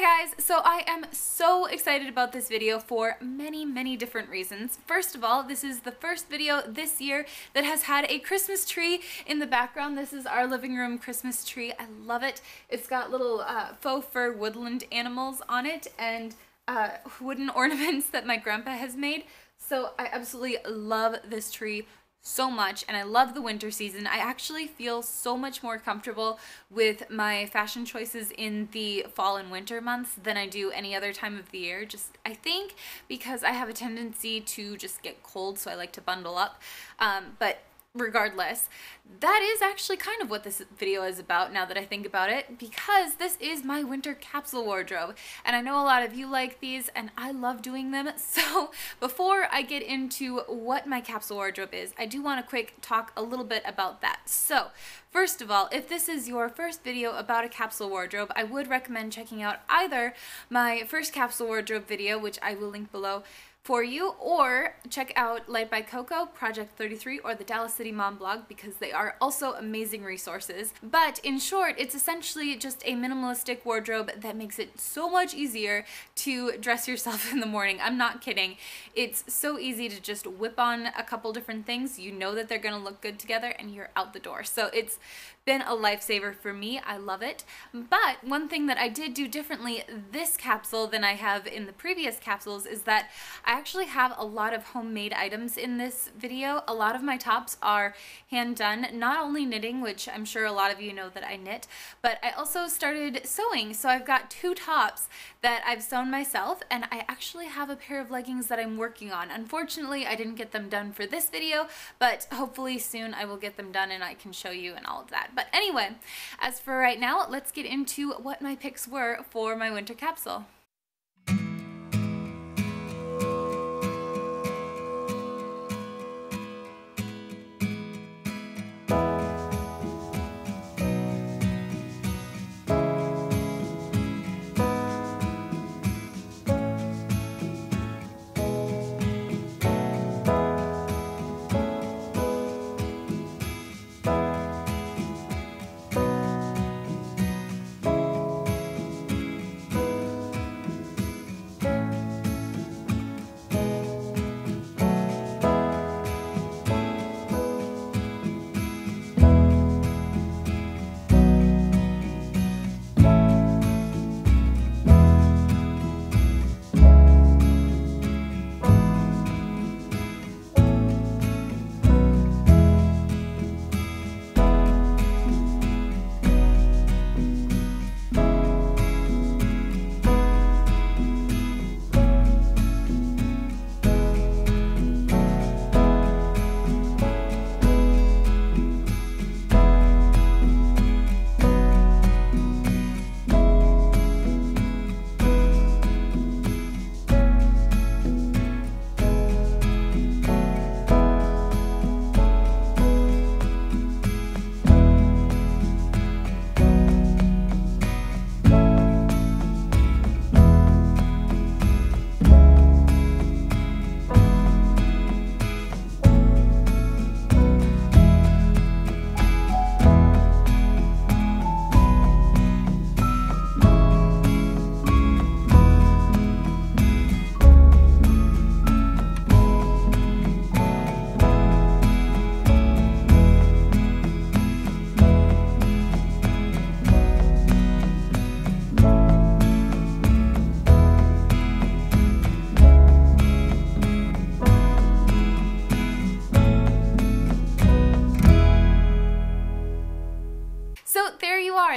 Hi guys, so I am so excited about this video for many different reasons. First of all, this is the first video this year that has had a Christmas tree in the background. This is our living room Christmas tree. I love it. It's got little faux fur woodland animals on it and wooden ornaments that my grandpa has made. So I absolutely love this tree so much, and I love the winter season. I actually feel so much more comfortable with my fashion choices in the fall and winter months than I do any other time of the year. Just, I think, because I have a tendency to just get cold, so I like to bundle up. But regardless, that is actually kind of what this video is about, now that I think about it, because this is my winter capsule wardrobe, and I know a lot of you like these and I love doing them. So before I get into what my capsule wardrobe is, I do want to quick talk a little bit about that. So first of all, if this is your first video about a capsule wardrobe, I would recommend checking out either my first capsule wardrobe video, which I will link below for you, or check out Light by Coco Project 33 or the Dallas City Mom Blog, because they are also amazing resources. But in short, it's essentially just a minimalistic wardrobe that makes it so much easier to dress yourself in the morning. I'm not kidding. It's so easy to just whip on a couple different things. You know that they're gonna look good together and you're out the door. So it's been a lifesaver for me. I love it. But one thing that I did do differently this capsule than I have in the previous capsules is that I actually have a lot of homemade items in this video. A lot of my tops are hand done, not only knitting, which I'm sure a lot of you know that I knit, but I also started sewing. So I've got two tops that I've sewn myself, and I actually have a pair of leggings that I'm working on. Unfortunately, I didn't get them done for this video, but hopefully soon I will get them done and I can show you and all of that. But anyway, as for right now, let's get into what my picks were for my winter capsule.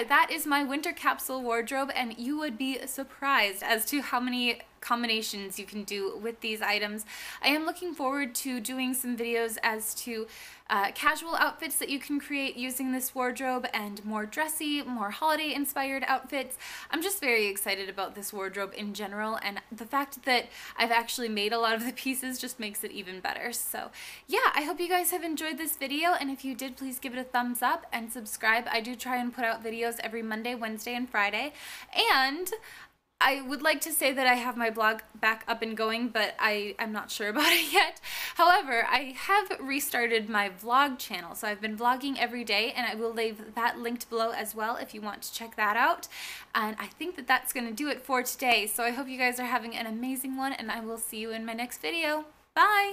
That is my winter capsule wardrobe, and you would be surprised as to how many combinations you can do with these items. I am looking forward to doing some videos as to casual outfits that you can create using this wardrobe, and more dressy, more holiday inspired outfits. I'm just very excited about this wardrobe in general, and the fact that I've actually made a lot of the pieces just makes it even better. So yeah, I hope you guys have enjoyed this video, and if you did, please give it a thumbs up and subscribe. I do try and put out videos every Monday, Wednesday, and Friday, and I would like to say that I have my blog back up and going, but I'm not sure about it yet. However, I have restarted my vlog channel, so I've been vlogging every day, and I will leave that linked below as well if you want to check that out. And I think that that's going to do it for today, so I hope you guys are having an amazing one, and I will see you in my next video. Bye!